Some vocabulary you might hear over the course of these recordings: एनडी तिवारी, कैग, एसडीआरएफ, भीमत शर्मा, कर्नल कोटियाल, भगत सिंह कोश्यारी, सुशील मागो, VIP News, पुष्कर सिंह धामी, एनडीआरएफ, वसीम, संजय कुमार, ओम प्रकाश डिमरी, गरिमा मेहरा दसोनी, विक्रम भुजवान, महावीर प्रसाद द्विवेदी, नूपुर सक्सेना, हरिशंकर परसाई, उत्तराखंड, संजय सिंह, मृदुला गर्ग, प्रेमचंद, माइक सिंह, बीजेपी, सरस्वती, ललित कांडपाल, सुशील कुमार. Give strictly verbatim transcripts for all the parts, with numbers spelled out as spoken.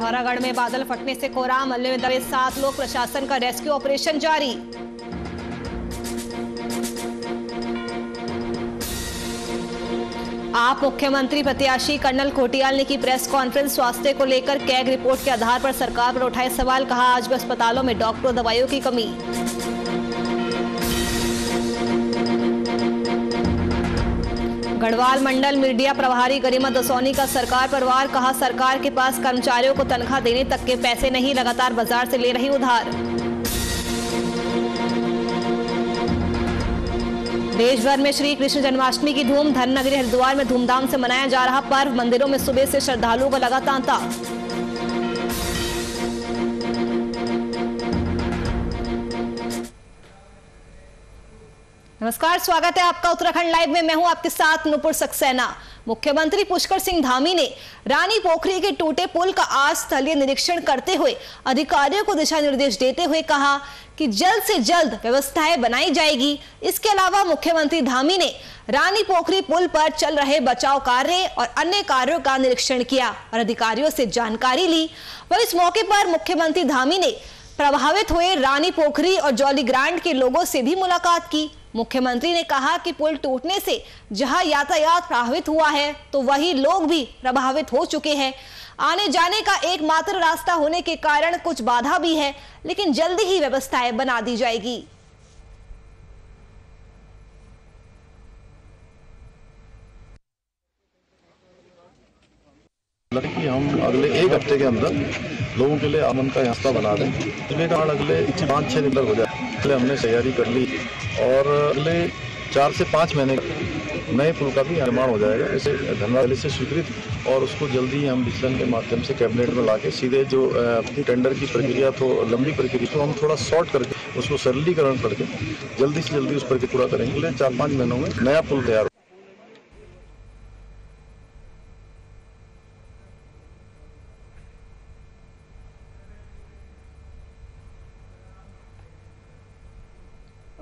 पिथौरागढ़ में बादल फटने से कोहराम, मलबे में दबे सात लोग, प्रशासन का रेस्क्यू ऑपरेशन जारी। आप मुख्यमंत्री प्रत्याशी कर्नल कोटियाल ने की प्रेस कॉन्फ्रेंस, स्वास्थ्य को लेकर कैग रिपोर्ट के आधार पर सरकार पर उठाए सवाल, कहा आज भी अस्पतालों में डॉक्टरों, दवाइयों की कमी। गढ़वाल मंडल मीडिया प्रभारी गरिमा दसोनी का सरकार परिवार, कहा सरकार के पास कर्मचारियों को तनख्वाह देने तक के पैसे नहीं, लगातार बाजार से ले रही उधार। देश भर में श्री कृष्ण जन्माष्टमी की धूम, धर्म नगरी हरिद्वार में धूमधाम से मनाया जा रहा पर्व, मंदिरों में सुबह से श्रद्धालुओं का लगा तांता। नमस्कार, स्वागत है आपका उत्तराखंड लाइव में, मैं हूं आपके साथ नूपुर सक्सेना। मुख्यमंत्री पुष्कर सिंह धामी ने रानी पोखरी के टूटे पुल का आज स्थलीय निरीक्षण करते हुए अधिकारियों को दिशा निर्देश देते हुए कहा कि जल्द से जल्द व्यवस्थाएं बनाई जाएगी। इसके अलावा मुख्यमंत्री धामी ने रानी पोखरी पुल पर चल रहे बचाव कार्य और अन्य कार्यों का निरीक्षण किया और अधिकारियों से जानकारी ली। वह इस मौके पर मुख्यमंत्री धामी ने प्रभावित हुए रानी पोखरी और जॉली ग्रांट के लोगों से भी मुलाकात की। मुख्यमंत्री ने कहा कि पुल टूटने से जहां यातायात प्रभावित हुआ है तो वही लोग भी प्रभावित हो चुके हैं। आने जाने का एकमात्र रास्ता होने के कारण कुछ बाधा भी है, लेकिन जल्दी ही व्यवस्थाएं बना दी जाएगी। कि हम अगले एक हफ्ते के अंदर लोगों के लिए आमन का रास्ता बना दें, जिसके कारण अगले पाँच छः दिन तक हो जाए। इसलिए हमने तैयारी कर ली और अगले चार से पाँच महीने नए पुल का भी निर्माण हो जाएगा। इसे धनबाद से स्वीकृत और उसको जल्दी ही हम विचलन के माध्यम से कैबिनेट में लाके सीधे जो अपनी टेंडर की प्रक्रिया तो लंबी प्रक्रिया तो हम थोड़ा शॉर्ट करके उसको सरलीकरण करके जल्दी से जल्दी उस प्रक्रिया पूरा करेंगे। अगले चार पाँच महीनों में नया पुल तैयार।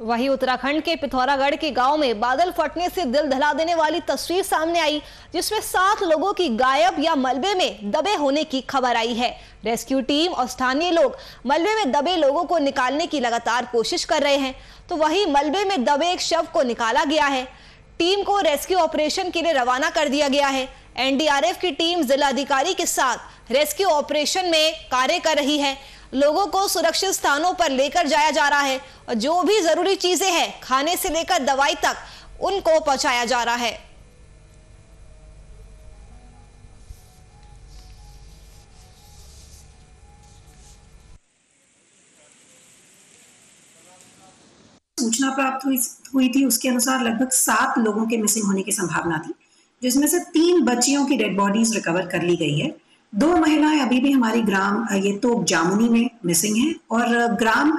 वहीं उत्तराखंड के पिथौरागढ़ के गांव में बादल फटने से दिल दहला देने वाली तस्वीर सामने आई, जिसमें सात लोगों की गायब या मलबे में दबे होने की खबर आई है। रेस्क्यू टीम और स्थानीय लोग मलबे में दबे लोगों को निकालने की लगातार कोशिश कर रहे हैं, तो वहीं मलबे में दबे एक शव को निकाला गया है। टीम को रेस्क्यू ऑपरेशन के लिए रवाना कर दिया गया है। एनडीआरएफ की टीम जिला अधिकारी के साथ रेस्क्यू ऑपरेशन में कार्य कर रही है। लोगों को सुरक्षित स्थानों पर लेकर जाया जा रहा है और जो भी जरूरी चीजें हैं, खाने से लेकर दवाई तक, उनको पहुंचाया जा रहा है। सूचना प्राप्त हुई हुई थी, उसके अनुसार लगभग सात लोगों के मिसिंग होने की संभावना थी, जिसमें से तीन बच्चियों की डेड बॉडीज रिकवर कर ली गई है। दो महिलाएं अभी भी हमारी ग्राम ये तोप जामुनी में मिसिंग हैं और ग्राम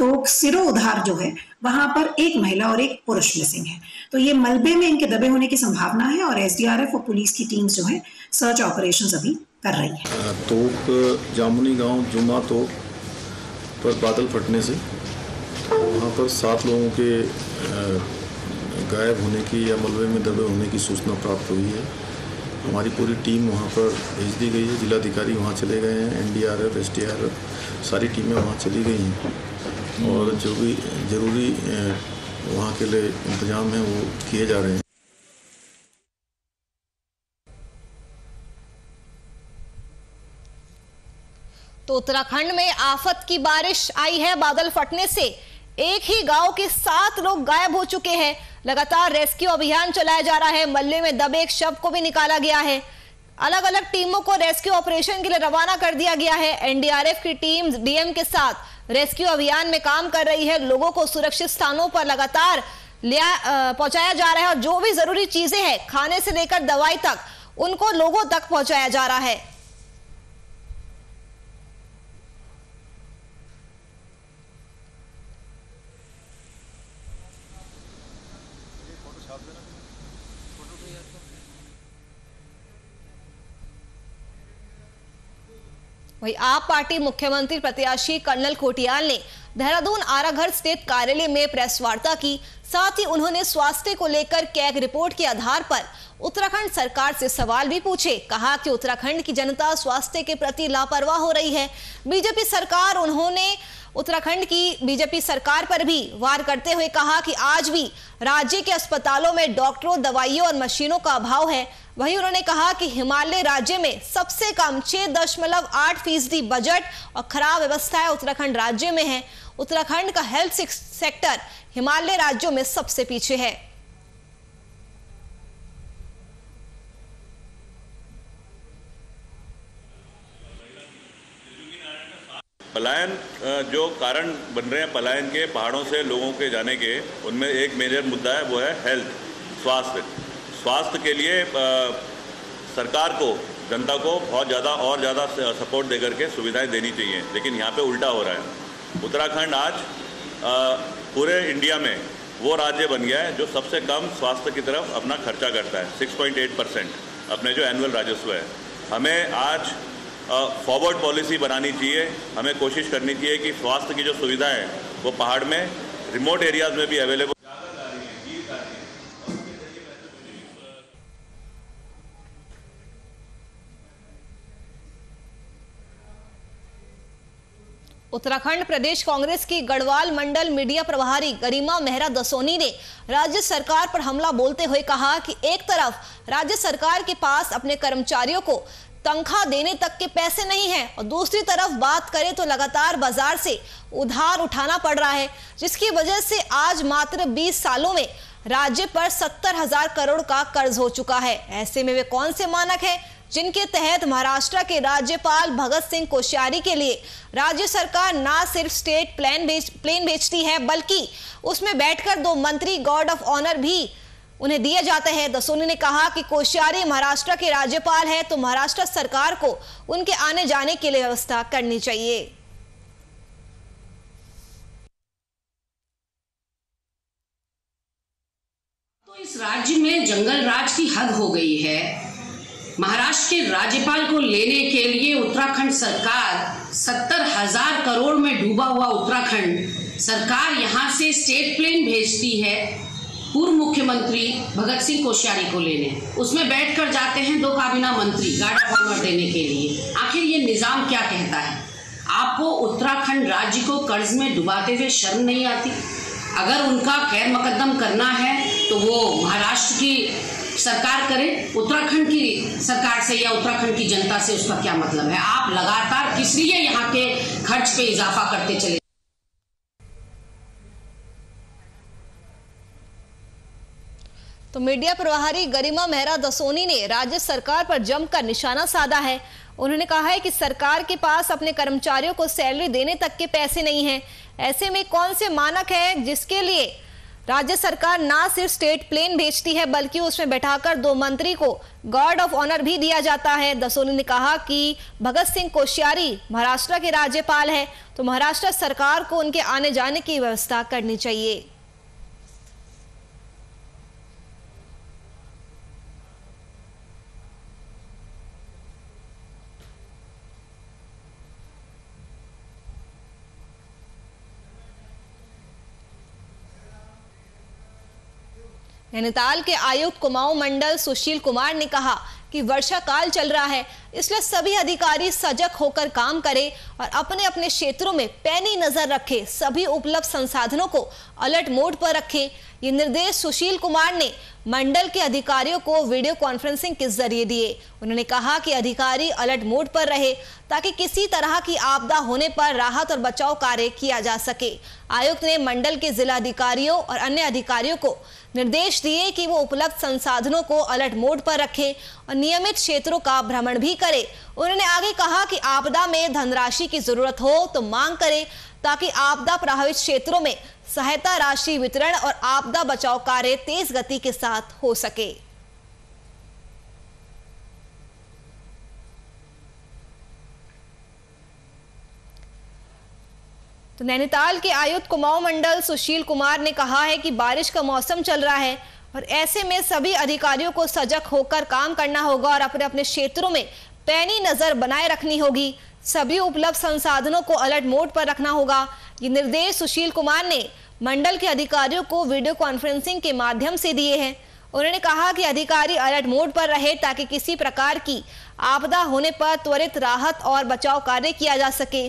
तोप सिरो उधार जो है वहां पर एक महिला और एक पुरुष मिसिंग है। तो ये मलबे में इनके दबे होने की संभावना है और एसडीआरएफ और पुलिस की टीम जो है सर्च ऑपरेशंस अभी कर रही है। तोप जामुनी गांव जुमा तोप पर बादल फटने से वहाँ पर सात लोगों के गायब होने की या मलबे में दबे होने की सूचना प्राप्त हुई है। हमारी पूरी टीम वहाँ पर भेज दी गई है, जिलाधिकारी वहाँ चले गए हैं, एनडीआरएफ, एसडीआरएफ सारी टीमें वहाँ चली गई हैं और जो भी ज़रूरी वहाँ के लिए इंतजाम है वो किए जा रहे हैं। तो उत्तराखंड में आफत की बारिश आई है। बादल फटने से एक ही गांव के सात लोग गायब हो चुके हैं। लगातार रेस्क्यू अभियान चलाया जा रहा है। मलबे में दबे एक शव को भी निकाला गया है। अलग अलग टीमों को रेस्क्यू ऑपरेशन के लिए रवाना कर दिया गया है। एनडीआरएफ की टीम डीएम के साथ रेस्क्यू अभियान में काम कर रही है। लोगों को सुरक्षित स्थानों पर लगातार पहुंचाया जा रहा है और जो भी जरूरी चीजें हैं, खाने से लेकर दवाई तक, उनको लोगों तक पहुंचाया जा रहा है। वही आप पार्टी मुख्यमंत्री प्रत्याशी कर्नल कोटियाल ने देहरादून आराघर स्थित कार्यालय में प्रेस वार्ता की। साथ ही उन्होंने स्वास्थ्य को लेकर कैग रिपोर्ट के आधार पर उत्तराखंड सरकार से सवाल भी पूछे। कहा कि उत्तराखंड की जनता स्वास्थ्य के प्रति लापरवाह हो रही है। बीजेपी सरकार उन्होंने उत्तराखंड की बीजेपी सरकार पर भी वार करते हुए कहा कि आज भी राज्य के अस्पतालों में डॉक्टरों, दवाइयों और मशीनों का अभाव है। वहीं उन्होंने कहा कि हिमालय राज्य में सबसे कम छह दशमलव आठ फीसदी बजट और खराब व्यवस्थाएं उत्तराखंड राज्य में है। उत्तराखंड का हेल्थ सेक्टर हिमालय राज्यों में सबसे पीछे है। पलायन जो कारण बन रहे हैं पलायन के, पहाड़ों से लोगों के जाने के, उनमें एक मेजर मुद्दा है, वो है हेल्थ, स्वास्थ्य। स्वास्थ्य के लिए सरकार को, जनता को बहुत ज़्यादा और ज़्यादा सपोर्ट देकर के सुविधाएं देनी चाहिए, लेकिन यहाँ पे उल्टा हो रहा है। उत्तराखंड आज पूरे इंडिया में वो राज्य बन गया है जो सबसे कम स्वास्थ्य की तरफ अपना खर्चा करता है, सिक्स पॉइंट एट परसेंट अपने जो एनुअल राजस्व है। हमें आज फॉरवर्ड uh, पॉलिसी बनानी चाहिए। हमें कोशिश करनी चाहिए कि स्वास्थ्य की जो सुविधाएं वो पहाड़ में, रिमोट एरियाज में भी अवेलेबल। उत्तराखंड प्रदेश कांग्रेस की गढ़वाल मंडल मीडिया प्रभारी गरिमा मेहरा दसोनी ने राज्य सरकार पर हमला बोलते हुए कहा कि एक तरफ राज्य सरकार के पास अपने कर्मचारियों को तनख्वाह देने तक के पैसे नहीं हैं और दूसरी तरफ बात करें तो लगातार बाजार से उधार उठाना पड़ रहा है, जिसकी वजह से आज मात्र बीस सालों में राज्य पर सत्तर हजार करोड़ का कर्ज हो चुका है। ऐसे में वे कौन से मानक हैं जिनके तहत महाराष्ट्र के राज्यपाल भगत सिंह कोश्यारी के लिए राज्य सरकार न सिर्फ स्टेट प्लान भेज प्लेन भेजती है, बल्कि उसमें बैठकर दो मंत्री गार्ड ऑफ ऑनर भी उन्हें दिए जाते हैं। दसोनी ने कहा कि कोश्यारी महाराष्ट्र के राज्यपाल हैं, तो महाराष्ट्र सरकार को उनके आने जाने के लिए व्यवस्था करनी चाहिए। तो इस राज्य में जंगल राज की हद हो गई है। महाराष्ट्र के राज्यपाल को लेने के लिए उत्तराखंड सरकार, सत्तर हजार करोड़ में डूबा हुआ उत्तराखंड, सरकार यहाँ से स्टेट प्लेन भेजती है पूर्व मुख्यमंत्री भगत सिंह कोश्यारी को लेने। उसमें बैठकर जाते हैं दो काबिना मंत्री गार्ड ऑफ ऑनर देने के लिए। आखिर ये निज़ाम क्या कहता है? आपको उत्तराखंड राज्य को कर्ज में डुबाते हुए शर्म नहीं आती? अगर उनका खैर मुकदम करना है तो वो महाराष्ट्र की सरकार करे, उत्तराखंड की सरकार से या उत्तराखंड की जनता से उसका क्या मतलब है? आप लगातार किस लिए यहाँ के खर्च पे इजाफा करते चले? तो मीडिया प्रभारी गरिमा मेहरा दसोनी ने राज्य सरकार पर जमकर निशाना साधा है। उन्होंने कहा है कि सरकार के पास अपने कर्मचारियों को सैलरी देने तक के पैसे नहीं हैं। ऐसे में कौन से मानक हैं जिसके लिए राज्य सरकार ना सिर्फ स्टेट प्लेन भेजती है, बल्कि उसमें बैठाकर दो मंत्री को गार्ड ऑफ ऑनर भी दिया जाता है। दसोनी ने कहा कि भगत सिंह कोश्यारी महाराष्ट्र के राज्यपाल है, तो महाराष्ट्र सरकार को उनके आने जाने की व्यवस्था करनी चाहिए। नैनीताल के आयुक्त कुमाऊं मंडल सुशील कुमार ने कहा कि वर्षा काल चल रहा है, इसलिए सभी अधिकारी सजग होकर काम करें और अपने अपने क्षेत्रों में पैनी नजर रखें, सभी उपलब्ध संसाधनों को अलर्ट मोड पर रखें। ये निर्देश सुशील कुमार ने मंडल के अधिकारियों को वीडियो कॉन्फ्रेंसिंग के जरिए दिए। उन्होंने कहा कि अधिकारी अलर्ट मोड पर रहे ताकि किसी तरह की आपदा होने पर राहत और बचाव कार्य किया जा सके। आयुक्त ने मंडल के जिला अधिकारियों और अन्य अधिकारियों को निर्देश दिए कि वो उपलब्ध संसाधनों को अलर्ट मोड पर रखें और नियमित क्षेत्रों का भ्रमण भी करें। उन्होंने आगे कहा कि आपदा में धनराशि की जरूरत हो तो मांग करें, ताकि आपदा प्रभावित क्षेत्रों में सहायता राशि वितरण और आपदा बचाव कार्य तेज गति के साथ हो सके। तो नैनीताल के आयुक्त कुमाऊं मंडल सुशील कुमार ने कहा है कि बारिश का मौसम चल रहा है और ऐसे में सभी अधिकारियों को सजग होकर काम करना होगा और अपने अपने क्षेत्रों में पैनी नजर बनाए रखनी होगी, सभी उपलब्ध संसाधनों को अलर्ट मोड पर रखना होगा। ये निर्देश सुशील कुमार ने मंडल के अधिकारियों को वीडियो कॉन्फ्रेंसिंग के माध्यम से दिए हैं। उन्होंने कहा कि अधिकारी अलर्ट मोड पर रहे ताकि किसी प्रकार की आपदा होने पर त्वरित राहत और बचाव कार्य किया जा सके।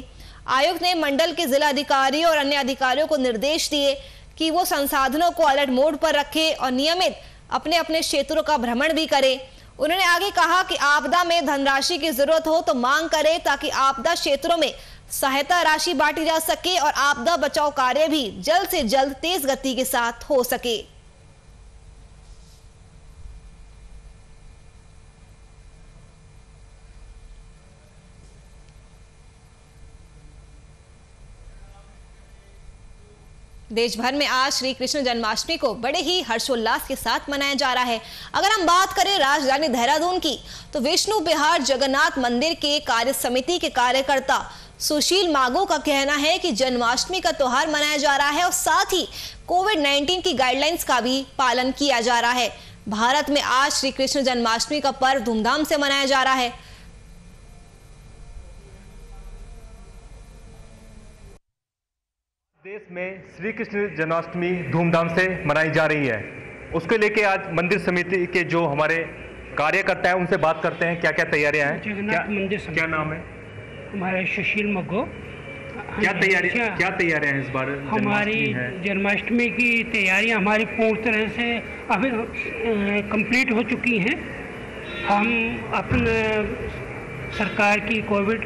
आयुक्त ने मंडल के जिला अधिकारियों और अन्य अधिकारियों को निर्देश दिए कि वो संसाधनों को अलर्ट मोड पर रखें और नियमित अपने अपने क्षेत्रों का भ्रमण भी करें। उन्होंने आगे कहा कि आपदा में धनराशि की जरूरत हो तो मांग करें ताकि आपदा क्षेत्रों में सहायता राशि बांटी जा सके और आपदा बचाव कार्य भी जल्द से जल्द तेज गति के साथ हो सके। देश भर में आज श्री कृष्ण जन्माष्टमी को बड़े ही हर्षोल्लास के साथ मनाया जा रहा है। अगर हम बात करें राजधानी देहरादून की तो विष्णु बिहार जगन्नाथ मंदिर के कार्य समिति के कार्यकर्ता सुशील मागो का कहना है कि जन्माष्टमी का त्योहार मनाया जा रहा है और साथ ही कोविड नाइन्टीन की गाइडलाइंस का भी पालन किया जा रहा है। भारत में आज श्री कृष्ण जन्माष्टमी का पर्व धूमधाम से मनाया जा रहा है। देश में श्री कृष्ण जन्माष्टमी धूमधाम से मनाई जा रही है, उसको लेके आज मंदिर समिति के जो हमारे कार्यकर्ता हैं उनसे बात करते हैं क्या क्या तैयारियां हैं। जगन्नाथ मंदिर समिति, क्या नाम है हमारे? सुशील मगो। क्या तैयारी क्या तैयारियां हैं इस बार? हमारी जन्माष्टमी की तैयारियां हमारी पूर्ण तरह से अभी कंप्लीट हो चुकी हैं। हम अपने सरकार की कोविड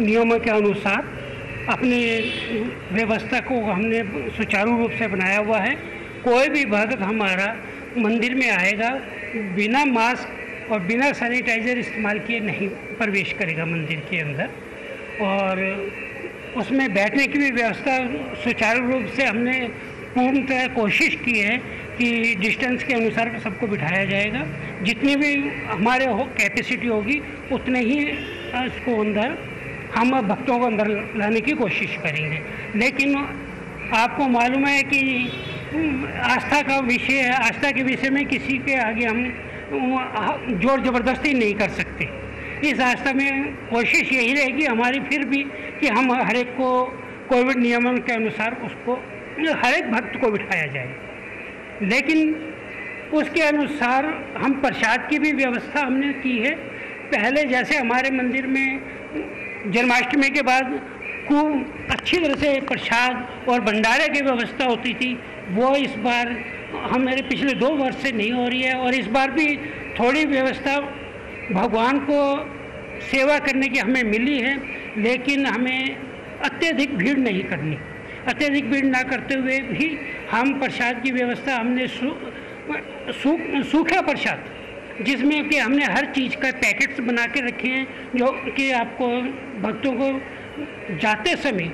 नियमों के अनुसार अपनी व्यवस्था को हमने सुचारू रूप से बनाया हुआ है। कोई भी भक्त हमारा मंदिर में आएगा बिना मास्क और बिना सैनिटाइज़र इस्तेमाल किए नहीं प्रवेश करेगा मंदिर के अंदर, और उसमें बैठने की भी व्यवस्था सुचारू रूप से हमने पूर्णतः कोशिश की है कि डिस्टेंस के अनुसार सबको बिठाया जाएगा। जितनी भी हमारे हो कैपेसिटी होगी उतने ही इसको अंदर हम भक्तों को अंदर लाने की कोशिश करेंगे। लेकिन आपको मालूम है कि आस्था का विषय है, आस्था के विषय में किसी के आगे हम जोर ज़बरदस्ती नहीं कर सकते। इस आस्था में कोशिश यही रहेगी हमारी फिर भी कि हम हर एक को कोविड नियमों के अनुसार उसको हर एक भक्त को बिठाया जाए, लेकिन उसके अनुसार हम प्रसाद की भी व्यवस्था हमने की है। पहले जैसे हमारे मंदिर में जन्माष्टमी के बाद खूब अच्छी तरह से प्रसाद और भंडारे की व्यवस्था होती थी, वो इस बार हमारे पिछले दो वर्ष से नहीं हो रही है। और इस बार भी थोड़ी व्यवस्था भगवान को सेवा करने की हमें मिली है, लेकिन हमें अत्यधिक भीड़ नहीं करनी। अत्यधिक भीड़ ना करते हुए भी हम प्रसाद की व्यवस्था हमने सू, सू, सूखा प्रसाद जिसमें कि हमने हर चीज़ का पैकेट्स बना के रखे हैं जो कि आपको भक्तों को जाते समय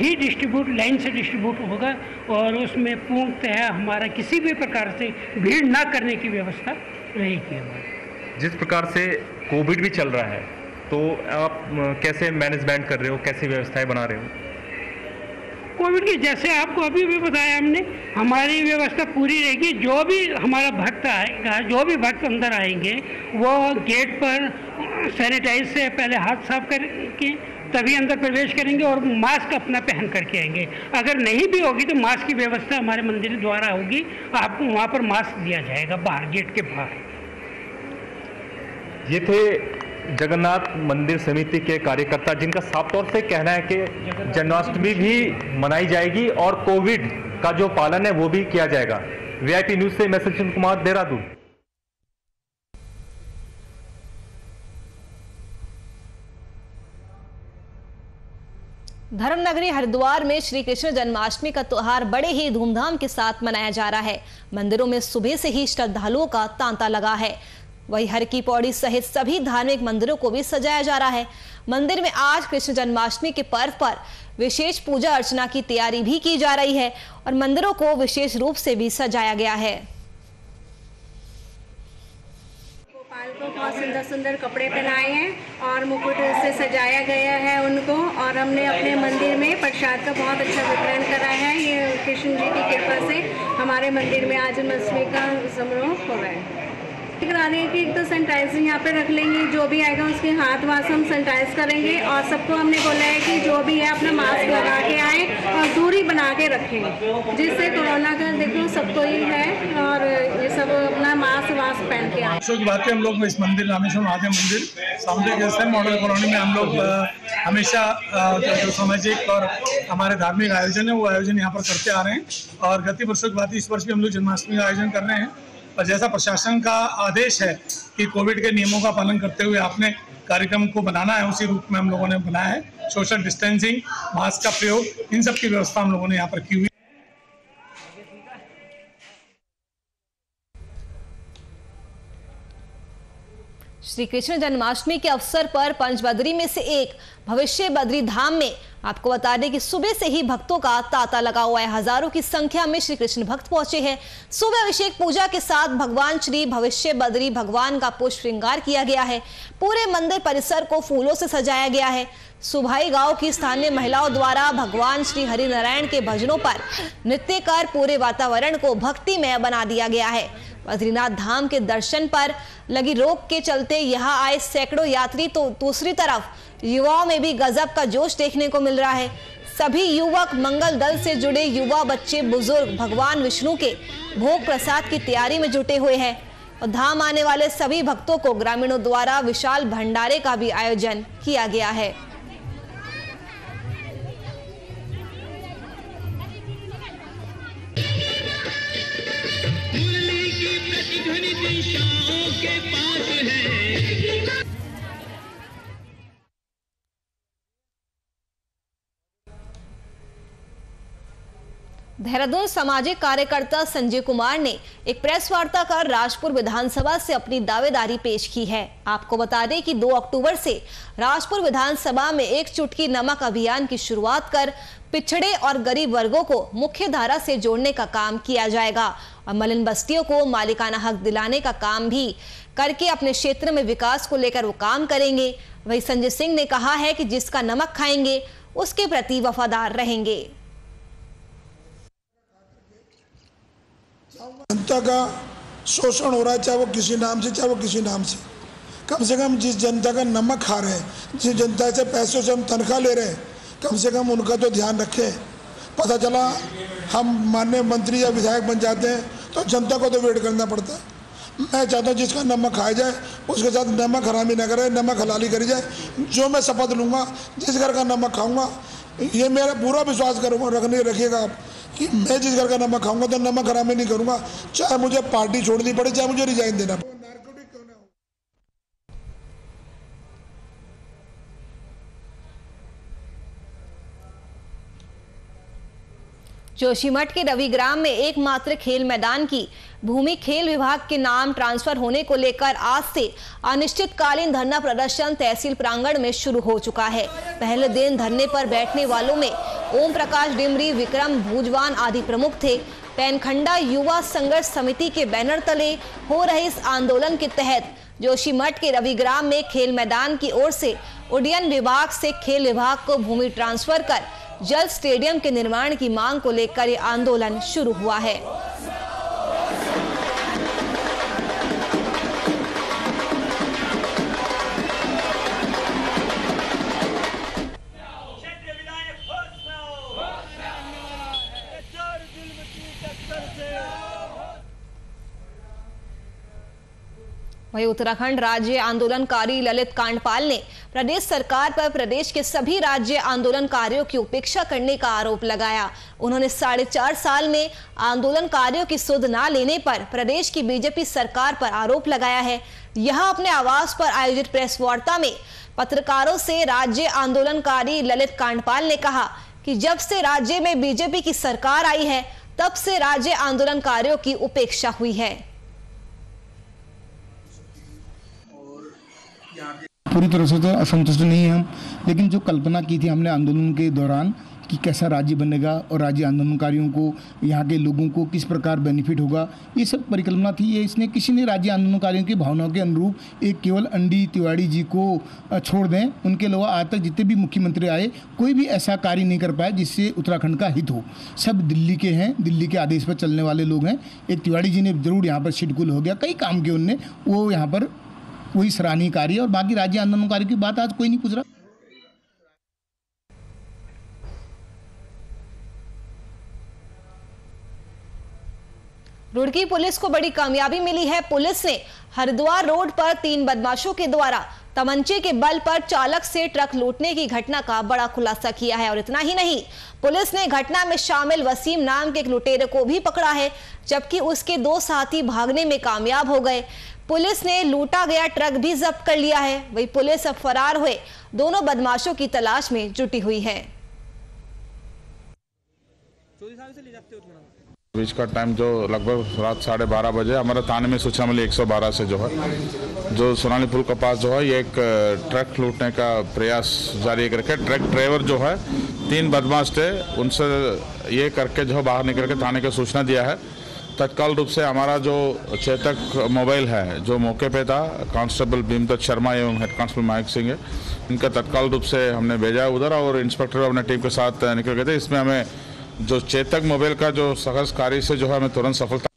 ही डिस्ट्रीब्यूट लाइन से डिस्ट्रीब्यूट होगा, और उसमें पूर्णतः हमारा किसी भी प्रकार से भीड़ ना करने की व्यवस्था रहेगी हमारी। जिस प्रकार से कोविड भी चल रहा है तो आप कैसे मैनेजमेंट कर रहे हो, कैसी व्यवस्थाएं बना रहे हो कोविड की? जैसे आपको अभी भी बताया हमने, हमारी व्यवस्था पूरी रहेगी। जो भी हमारा भक्त आएगा, जो भी भक्त अंदर आएंगे वो गेट पर सैनिटाइज से पहले हाथ साफ करके तभी अंदर प्रवेश करेंगे और मास्क अपना पहन करके आएंगे। अगर नहीं भी होगी तो मास्क की व्यवस्था हमारे मंदिर द्वारा होगी, आपको वहाँ पर मास्क दिया जाएगा बाहर, गेट के बाहर। ये थे जगन्नाथ मंदिर समिति के कार्यकर्ता जिनका साफ तौर से कहना है कि जन्माष्टमी भी मनाई जाएगी और कोविड का जो पालन है वो भी किया जाएगा। वीआईपी न्यूज से मैं सुशील कुमार, देहरादून। धर्मनगरी हरिद्वार में श्री कृष्ण जन्माष्टमी का त्योहार बड़े ही धूमधाम के साथ मनाया जा रहा है। मंदिरों में सुबह से ही श्रद्धालुओं का तांता लगा है। वही हर की पौड़ी सहित सभी धार्मिक मंदिरों को भी सजाया जा रहा है। मंदिर में आज कृष्ण जन्माष्टमी के पर्व पर विशेष पूजा अर्चना की तैयारी भी की जा रही है और मंदिरों को विशेष रूप से भी सजाया गया है। गोपाल को बहुत सुंदर सुंदर कपड़े पहनाए हैं और मुकुट से सजाया गया है उनको, और हमने अपने मंदिर में प्रसाद का बहुत अच्छा वितरण करा है। ये कृष्ण जी की कृपा से हमारे मंदिर में आज जन्माष्टमी का समारोह हो रहा है। विनती करा रहे हैं कि एक तो सैनिटाइजर यहाँ पे रख लेंगे, जो भी आएगा उसके हाथ वाथ हम सैनिटाइज करेंगे और सबको हमने बोला है कि जो भी है अपना मास्क लगा के आए और दूरी बना के रखें, जिससे कोरोना का देखो सबको ही है और ये सब अपना मास्क वास्क पहन के आए। की बात है हम लोग इस मंदिर रामेश्वर महादेव मंदिर सामुदायिक जैसे मॉडल कॉलोनी में हम लोग हमेशा जो सामाजिक और हमारे धार्मिक आयोजन है वो आयोजन यहाँ पर करते आ रहे हैं और गति वर्षों की बात इस वर्ष भी हम लोग जन्माष्टमी का आयोजन कर रहे हैं। और जैसा प्रशासन का आदेश है कि कोविड के नियमों का पालन करते हुए आपने कार्यक्रम को बनाना है, उसी रूप में हम लोगों ने बनाया है। सोशल डिस्टेंसिंग, मास्क का प्रयोग, इन सब की व्यवस्था हम लोगों ने यहाँ पर की हुई। श्री कृष्ण जन्माष्टमी के अवसर पर पंचबद्री में से एक भविष्य बद्री धाम में आपको बता दें कि सुबह से ही भक्तों का तांता लगा हुआ है। हजारों की संख्या में श्री कृष्ण भक्त पहुंचे हैं। सुबह अभिषेक पूजा के साथ भगवान श्री भविष्य बद्री भगवान का पुष्प श्रृंगार किया गया है। पूरे मंदिर परिसर को फूलों से सजाया गया है। सुभाई गांव की स्थानीय महिलाओं द्वारा भगवान श्री हरिनारायण के भजनों पर नृत्य कर पूरे वातावरण को भक्तिमय बना दिया गया है। बद्रीनाथ धाम के दर्शन पर लगी रोक के चलते यहाँ आए सैकड़ों यात्री तो दूसरी तरफ युवाओं में भी गजब का जोश देखने को मिल रहा है। सभी युवक, मंगल दल से जुड़े युवा, बच्चे, बुजुर्ग भगवान विष्णु के भोग प्रसाद की तैयारी में जुटे हुए हैं। और धाम आने वाले सभी भक्तों को ग्रामीणों द्वारा विशाल भंडारे का भी आयोजन किया गया है। के पास है। देहरादून सामाजिक कार्यकर्ता संजय कुमार ने एक प्रेस वार्ता कर राजपुर विधानसभा से अपनी दावेदारी पेश की है। आपको बता दें कि दो अक्टूबर से राजपुर विधानसभा में एक चुटकी नमक अभियान की शुरुआत कर पिछड़े और गरीब वर्गों को मुख्य धारा से जोड़ने का काम किया जाएगा और मलिन बस्तियों को मालिकाना हक दिलाने का काम भी करके अपने क्षेत्र में विकास को लेकर वो काम करेंगे। वही संजय सिंह ने कहा है कि जिसका नमक खाएंगे उसके प्रति वफादार रहेंगे। जनता का शोषण हो रहा है, चाहे वो किसी नाम से चाहे वो किसी नाम से, कम से कम जिस जनता का नमक खा रहे हैं, जिस जनता से पैसों से हम तनख्वाह ले रहे हैं, कम से कम उनका तो ध्यान रखें। पता चला हम माननीय मंत्री या विधायक बन जाते हैं तो जनता को तो वेट करना पड़ता है। मैं चाहता हूँ जिसका नमक खाया जाए उसके साथ नमक हरामी ना करे, नमक हलाली करी जाए। जो मैं शपथ लूँगा, जिस घर का नमक खाऊँगा, ये मेरा पूरा विश्वास करूँगा, रखने रखिएगा आप कि मैं जिस घर का नमक खाऊंगा तो नमक हरामी नहीं करूंगा, चाहे मुझे पार्टी छोड़नी पड़े, चाहे मुझे रिजाइन देना पड़े। जोशीमठ के रविग्राम में एकमात्र खेल मैदान की भूमि खेल विभाग के नाम ट्रांसफर होने को लेकर आज से अनिश्चितकालीन धरना प्रदर्शन तहसील प्रांगण में शुरू हो चुका है। पहले दिन धरने पर बैठने वालों में ओम प्रकाश डिमरी, विक्रम भुजवान आदि प्रमुख थे। पैनखंडा युवा संघर्ष समिति के बैनर तले हो रहे इस आंदोलन के तहत जोशीमठ के रविग्राम में खेल मैदान की ओर से उड्डयन विभाग से खेल विभाग को भूमि ट्रांसफर कर जल्द स्टेडियम के निर्माण की मांग को लेकर ये आंदोलन शुरू हुआ है। वहीं उत्तराखंड राज्य आंदोलनकारी ललित कांडपाल ने प्रदेश सरकार पर प्रदेश के सभी राज्य आंदोलनकारियों की उपेक्षा करने का आरोप लगाया। उन्होंने साढ़े चार साल में आंदोलनकारियों की सुध न लेने पर प्रदेश की बीजेपी सरकार पर आरोप लगाया है। यहां अपने आवास पर आयोजित प्रेस वार्ता में पत्रकारों से राज्य आंदोलनकारी ललित कांडपाल ने कहा कि जब से राज्य में बीजेपी की सरकार आई है तब से राज्य आंदोलनकारियों की उपेक्षा हुई है। पूरी तरह से तो असंतुष्ट नहीं है हम, लेकिन जो कल्पना की थी हमने आंदोलन के दौरान कि कैसा राज्य बनेगा और राज्य आंदोलनकारियों को, यहाँ के लोगों को किस प्रकार बेनिफिट होगा, ये सब परिकल्पना थी। ये इसने किसी ने राज्य आंदोलनकारियों की भावनाओं के अनुरूप एक केवल एनडी तिवारी जी को छोड़ दें, उनके अलावा आज तक जितने भी मुख्यमंत्री आए कोई भी ऐसा कार्य नहीं कर पाए जिससे उत्तराखंड का हित हो। सब दिल्ली के हैं, दिल्ली के आदेश पर चलने वाले लोग हैं। एक तिवारी जी ने ज़रूर यहाँ पर शेड्यूल हो गया, कई काम किए उनने, वो यहाँ पर वही सराहनीय कार्य है। और बाकी राज्य आंदोलनकारी की बात आज कोई नहीं पूछ रहा। रुड़की पुलिस को बड़ी कामयाबी मिली है। पुलिस ने हरिद्वार रोड पर तीन बदमाशों के द्वारा तमंचे के बल पर चालक से ट्रक लूटने की घटना का बड़ा खुलासा किया है। और इतना ही नहीं, पुलिस ने घटना में शामिल वसीम नाम के एक लुटेरे को भी पकड़ा है, जबकि उसके दो साथी भागने में कामयाब हो गए। पुलिस ने लूटा गया ट्रक भी जब्त कर लिया है। वही पुलिस अब फरार हुए दोनों बदमाशों की तलाश में जुटी हुई है। बीच का टाइम जो लगभग रात साढ़े बारह बजे हमारे थाने में सूचना मिली एक सौ बारह से, जो है जो सोनाली पुल के पास जो है ये एक ट्रक लूटने का प्रयास जारी करके ट्रक ड्राइवर जो है तीन बदमाश थे, उनसे ये करके जो है बाहर निकल के थाने को सूचना दिया है। तत्काल रूप से हमारा जो चेतक मोबाइल है जो मौके पे था, कांस्टेबल भीमत शर्मा एवं हेड कांस्टेबल माइक सिंह है, इनका तत्काल रूप से हमने भेजा उधर और इंस्पेक्टर अपने टीम के साथ निकल गए थे। इसमें हमें जो चेतक मोबाइल का जो सहर्ष कार्य से जो है हमें तुरंत सफलता।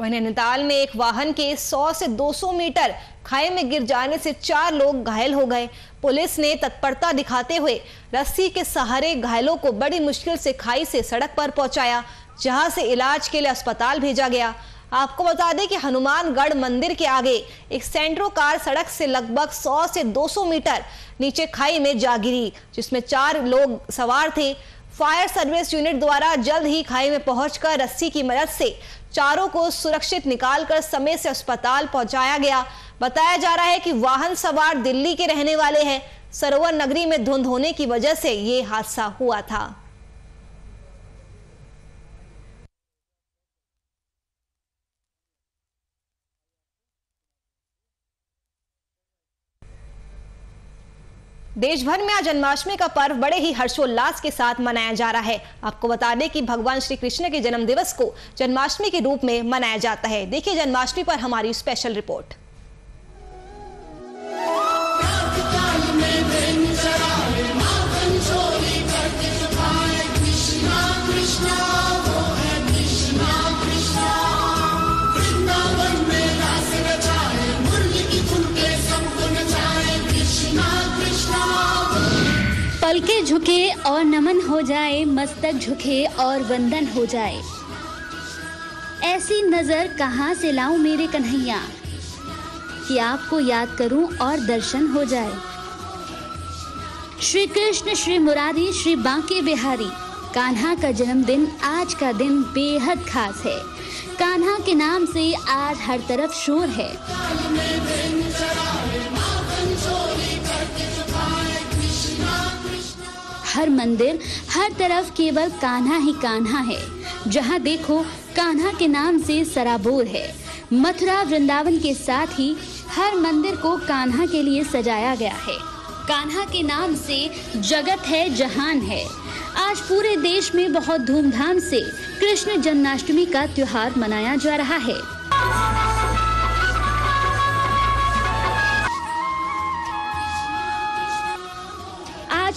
वहीं नैनीताल में एक वाहन के सौ से दो सौ मीटर खाई में गिर जाने से चार लोग घायल हो गए। पुलिस ने तत्परता दिखाते हुए रस्सी के सहारे घायलों को बड़ी मुश्किल से खाई से सड़क पर पहुंचाया, जहां से इलाज के लिए अस्पताल भेजा गया। आपको बता दें कि हनुमानगढ़ मंदिर के आगे एक सेंट्रो कार सड़क से लगभग सौ से दो सौ मीटर नीचे खाई में जा गिरी, जिसमें चार लोग सवार थे। फायर सर्विस यूनिट द्वारा जल्द ही खाई में पहुंचकर रस्सी की मदद से चारों को सुरक्षित निकालकर समय से अस्पताल पहुंचाया गया। बताया जा रहा है कि वाहन सवार दिल्ली के रहने वाले हैं। सरोवर नगरी में धुंध होने की वजह से ये हादसा हुआ था। देश भर में आज जन्माष्टमी का पर्व बड़े ही हर्षोल्लास के साथ मनाया जा रहा है। आपको बता दें कि भगवान श्री कृष्ण के जन्म दिवस को जन्माष्टमी के रूप में मनाया जाता है। देखिए जन्माष्टमी पर हमारी स्पेशल रिपोर्ट। पलके झुके और नमन हो जाए, मस्तक झुके और वंदन हो जाए, ऐसी नजर कहाँ से लाऊं मेरे कन्हैया कि आपको याद करूं और दर्शन हो जाए। श्री कृष्ण श्री मुरारी श्री बांके बिहारी कान्हा का जन्मदिन, आज का दिन बेहद खास है। कान्हा के नाम से आज हर तरफ शोर है। हर मंदिर हर तरफ केवल कान्हा ही कान्हा है, जहां देखो कान्हा के नाम से सराबोर है। मथुरा वृंदावन के साथ ही हर मंदिर को कान्हा के लिए सजाया गया है। कान्हा के नाम से जगत है, जहान है। आज पूरे देश में बहुत धूमधाम से कृष्ण जन्माष्टमी का त्योहार मनाया जा रहा है।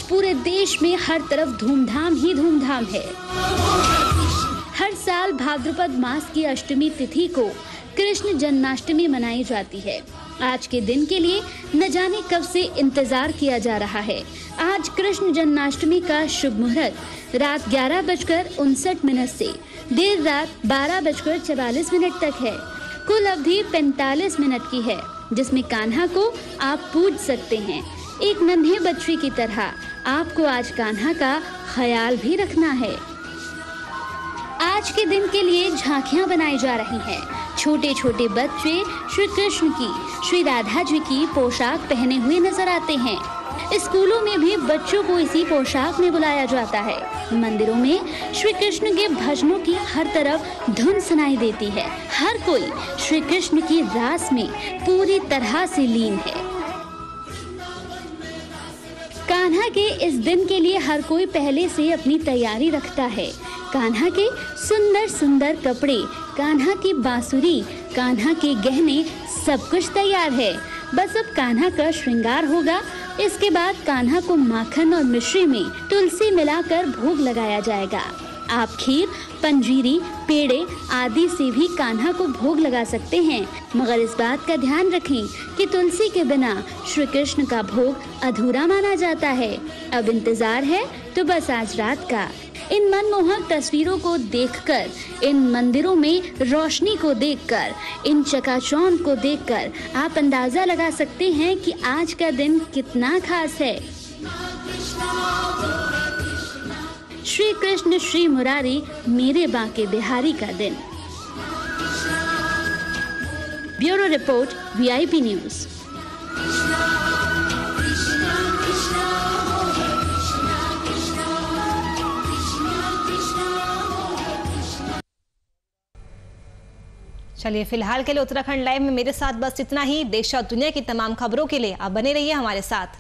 पूरे देश में हर तरफ धूमधाम ही धूमधाम है। हर साल भाद्रपद मास की अष्टमी तिथि को कृष्ण जन्माष्टमी मनाई जाती है। आज के दिन के लिए न जाने कब से इंतजार किया जा रहा है। आज कृष्ण जन्माष्टमी का शुभ मुहूर्त रात ग्यारह बजकर उनसठ मिनट से देर रात बारह बजकर चवालीस मिनट तक है। कुल अवधि पैंतालीस मिनट की है, जिसमें कान्हा को आप पूज सकते हैं। एक नन्हे बच्चे की तरह आपको आज कान्हा का ख्याल भी रखना है। आज के दिन के लिए झांकियां बनाई जा रही हैं। छोटे छोटे बच्चे श्री कृष्ण की श्री राधा जी की पोशाक पहने हुए नजर आते हैं। स्कूलों में भी बच्चों को इसी पोशाक में बुलाया जाता है। मंदिरों में श्री कृष्ण के भजनों की हर तरफ धुन सुनाई देती है। हर कोई श्री कृष्ण की रास में पूरी तरह से लीन है। कान्हा के इस दिन के लिए हर कोई पहले से अपनी तैयारी रखता है। कान्हा के सुंदर सुंदर कपड़े, कान्हा की बांसुरी, कान्हा के गहने, सब कुछ तैयार है। बस अब कान्हा का श्रृंगार होगा। इसके बाद कान्हा को माखन और मिश्री में तुलसी मिलाकर भोग लगाया जाएगा। आप खीर, पंजीरी, पेड़े आदि से भी कान्हा को भोग लगा सकते हैं, मगर इस बात का ध्यान रखें कि तुलसी के बिना श्री कृष्ण का भोग अधूरा माना जाता है। अब इंतजार है तो बस आज रात का। इन मनमोहक तस्वीरों को देखकर, इन मंदिरों में रोशनी को देखकर, इन चकाचौंध को देखकर आप अंदाजा लगा सकते हैं कि आज का दिन कितना खास है। श्री कृष्ण श्री मुरारी मेरे बांके बिहारी का दिन। Bureau report, VIP news. चलिए फिलहाल के लिए उत्तराखंड लाइव में मेरे साथ बस इतना ही। देश और दुनिया की तमाम खबरों के लिए आप बने रहिए हमारे साथ।